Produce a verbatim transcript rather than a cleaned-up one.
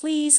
Please